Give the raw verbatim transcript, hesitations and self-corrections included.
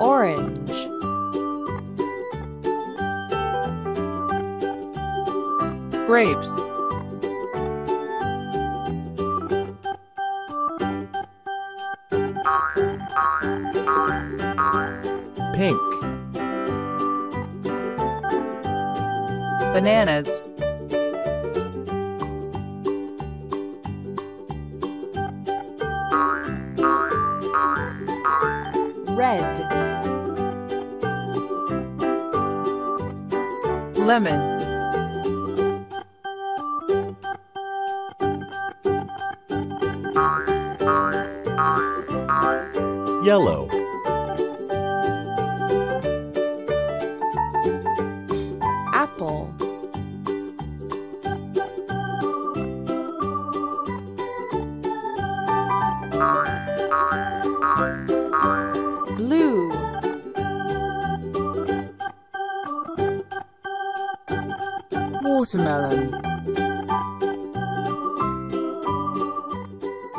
Orange, grapes, pink, bananas, red, lemon, yellow, apple, blue, watermelon.